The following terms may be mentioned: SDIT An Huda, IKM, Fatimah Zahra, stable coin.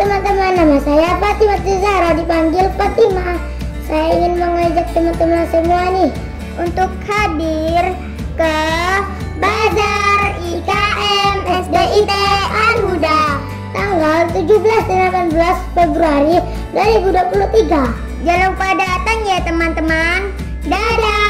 teman-teman, nama saya Fatimah Zahra, dipanggil Fatimah. Saya ingin mengajak teman-teman semua nih untuk hadir ke bazar IKM SDIT An Huda tanggal 17 dan 18 Februari 2023. Jangan lupa datang ya teman-teman. Dadah.